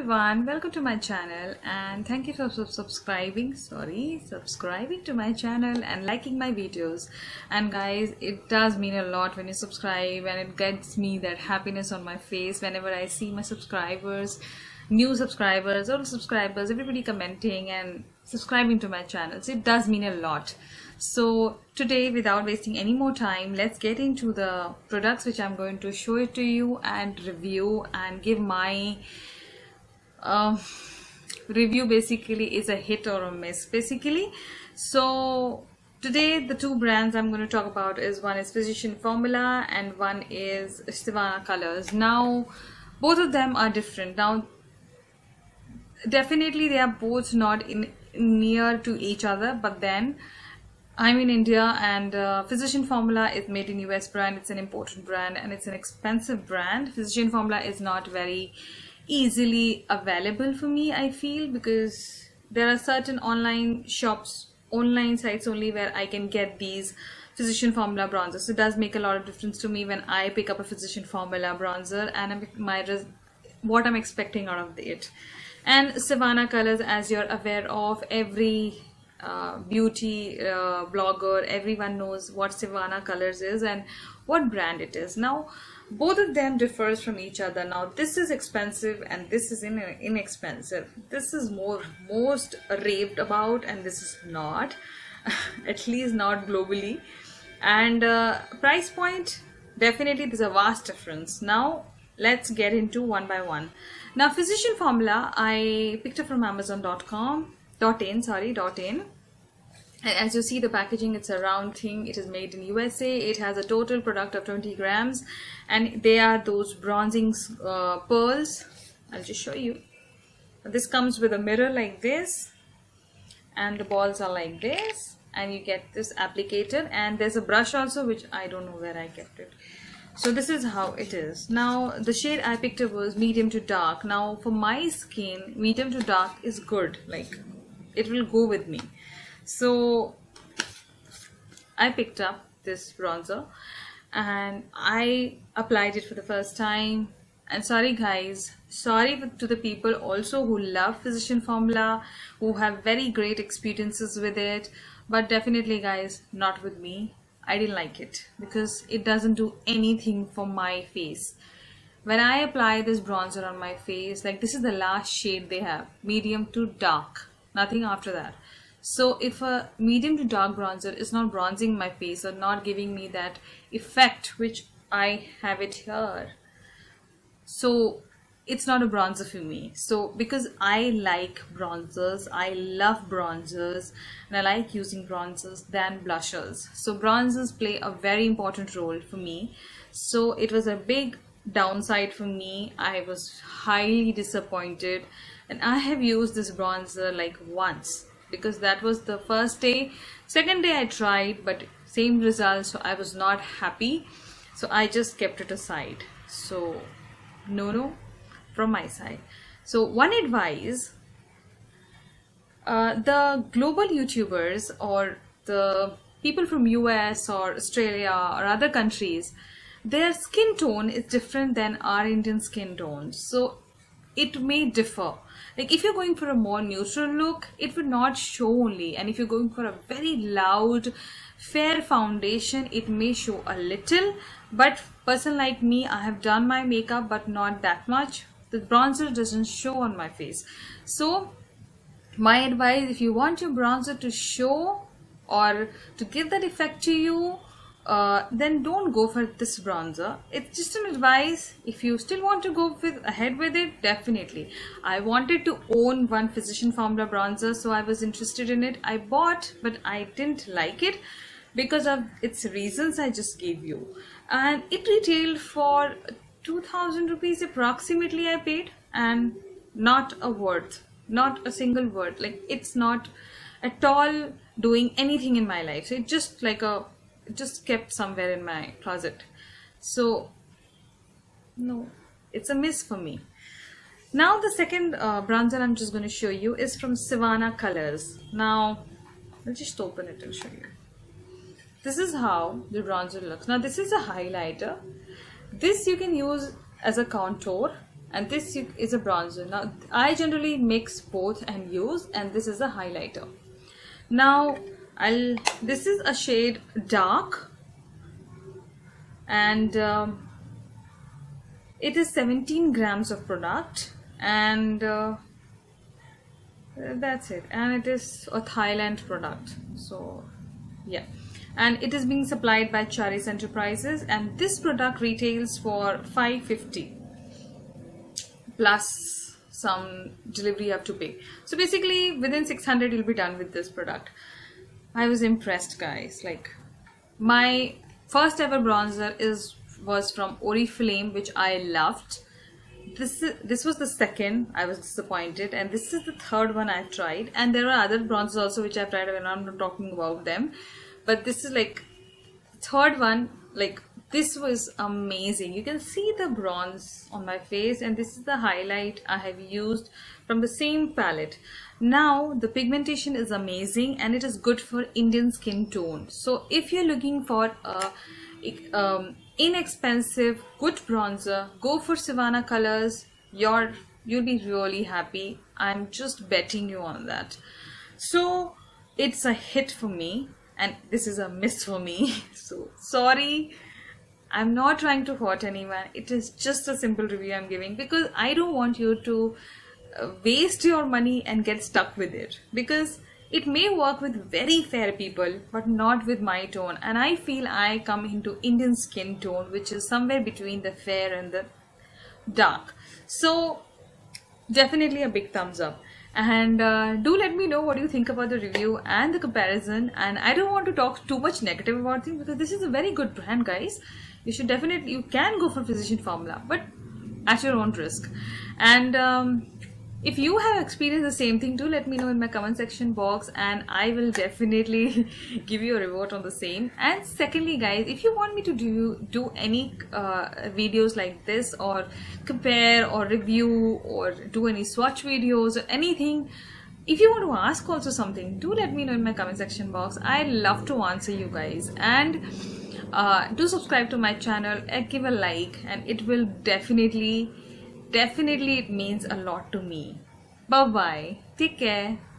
everyone, welcome to my channel and thank you for subscribing to my channel and liking my videos. And guys, it does mean a lot when you subscribe, and it gets me that happiness on my face whenever I see my subscribers, new subscribers, old subscribers, everybody commenting and subscribing to my channels. It does mean a lot. So today, without wasting any more time, let's get into the products which I'm going to show it to you and review and give my review. Basically is a hit or a miss basically. So today the two brands I'm going to talk about is, one is Physician Formula and one is Sivanna Colors. Now both of them are different. Now definitely they are both not near to each other, but then I'm in India and Physician Formula is made in US brand. It's an important brand and it's an expensive brand. Physician Formula is not very easily available for me, I feel, because there are certain online shops, online sites only where I can get these Physician Formula bronzers. So it does make a lot of difference to me when I pick up a Physician Formula bronzer and what I'm expecting out of it. And Sivanna Colors, as you're aware of, every beauty blogger, everyone knows what Sivanna Colors is and what brand it is. Now both of them differs from each other. Now this is expensive and this is inexpensive. This is most raved about and this is not, at least not globally. And price point, definitely there's a vast difference. Now let's get into one by one. Now Physician Formula, I picked up from Amazon.com. .in. And as you see the packaging, it's a round thing. It is made in USA. It has a total product of 20 grams, and they are those bronzing pearls. I'll just show you. This comes with a mirror like this, and the balls are like this, and you get this applicator, and there's a brush also, which I don't know where I kept it. So this is how it is. Now the shade I picked up was medium to dark. Now for my skin, medium to dark is good, like it will go with me. So I picked up this bronzer and I applied it for the first time. And sorry guys, sorry to the people also who love Physician Formula, who have very great experiences with it, but definitely guys, not with me. I didn't like it because it doesn't do anything for my face. When I apply this bronzer on my face, like this is the last shade they have, medium to dark. Nothing after that. So if a medium to dark bronzer is not bronzing my face or not giving me that effect which I have it here, so it's not a bronzer for me. So because I like bronzers, I love bronzers, and I like using bronzers than blushers. So bronzers play a very important role for me. So it was a big downside for me. I was highly disappointed. And I have used this bronzer like once, because that was the first day. Second day I tried, but same result, so I was not happy. So I just kept it aside. So no from my side. So one advice, the global YouTubers or the people from US or Australia or other countries, their skin tone is different than our Indian skin tone. So it may differ. Like if you're going for a more neutral look, it would not show only, and if you're going for a very loud fair foundation, it may show a little. But person like me, I have done my makeup but not that much. The bronzer doesn't show on my face. So my advice, if you want your bronzer to show or to give that effect to you, then don't go for this bronzer. It's just an advice. If you still want to go ahead with it, definitely. I wanted to own one Physician Formula bronzer, so I was interested in it. I bought, but I didn't like it because of its reasons I just gave you. And it retailed for 2,000 rupees approximately I paid, and not a word, not a single word. Like it's not at all doing anything in my life. So it's just like a just kept somewhere in my closet. So no, it's a miss for me. Now the second bronzer I'm just going to show you is from Sivanna Colors. Now I'll just open it and show you. This is how the bronzer looks. Now this is a highlighter. This you can use as a contour, and this is a bronzer. Now I generally mix both and use, and this is a highlighter. Now this is a shade dark, and it is 17 grams of product, and that's it, and it is a Thailand product, so yeah. And it is being supplied by Charis Enterprises, and this product retails for $5.50 plus some delivery you have to pay. So basically within 600 you'll be done with this product. I was impressed, guys. Like, my first ever bronzer was from Oriflame, which I loved. This was the second. I was disappointed, and this is the third one I've tried, and there are other bronzers also which I've tried, and I'm not talking about them, but this is like third one. Like, this was amazing. You can see the bronze on my face, and this is the highlight I have used from the same palette. Now the pigmentation is amazing, and it is good for Indian skin tone. So if you're looking for a inexpensive good bronzer, go for Sivanna Colors. You'll be really happy. I'm just betting you on that. So it's a hit for me, and this is a miss for me. So sorry, I'm not trying to hurt anyone. It is just a simple review I'm giving, because I don't want you to waste your money and get stuck with it, because it may work with very fair people but not with my tone, and I feel I come into Indian skin tone, which is somewhere between the fair and the dark. So definitely a big thumbs up, and do let me know what you think about the review and the comparison. And I don't want to talk too much negative about things, because this is a very good brand, guys. You should definitely, you can go for Physician Formula, but at your own risk. And if you have experienced the same thing, do let me know in my comment section box, and I will definitely give you a report on the same. And secondly, guys, if you want me to do any videos like this, or compare or review, or do any swatch videos or anything, if you want to ask also something, do let me know in my comment section box. I love to answer you guys. And do subscribe to my channel and give a like, and it will definitely it means a lot to me. Bye bye. Take care.